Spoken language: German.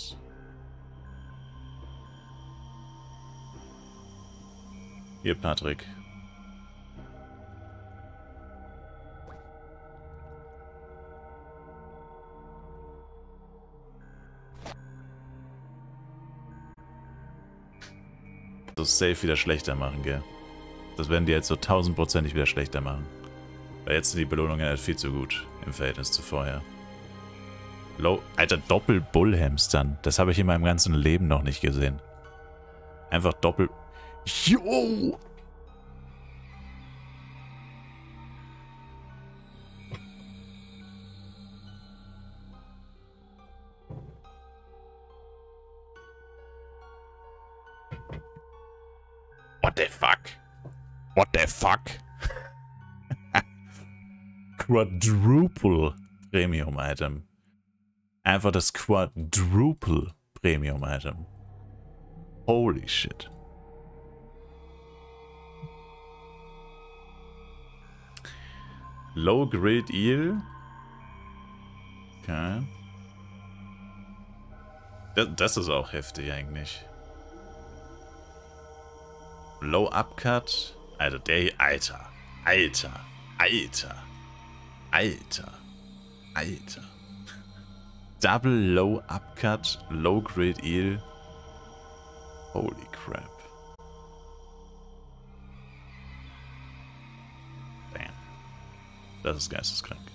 Platz. Hier, Patrick. Das safe wieder schlechter machen, gell? Das werden die jetzt so 1000%ig wieder schlechter machen. Weil jetzt sind die Belohnungen halt viel zu gut im Verhältnis zu vorher. Low, Alter, Doppelbullhamstern. Das habe ich in meinem ganzen Leben noch nicht gesehen. Einfach Doppel... Jo! What the fuck? What the fuck? Quadruple-Premium-Item. Einfach das Quadruple-Premium-Item. Holy shit. Low Grade Eel. Okay. Das ist auch heftig eigentlich. Low Upcut. Alter, Alter. Double Low Upcut, Low Grade Eel. Holy crap. Damn. Das ist geisteskrank.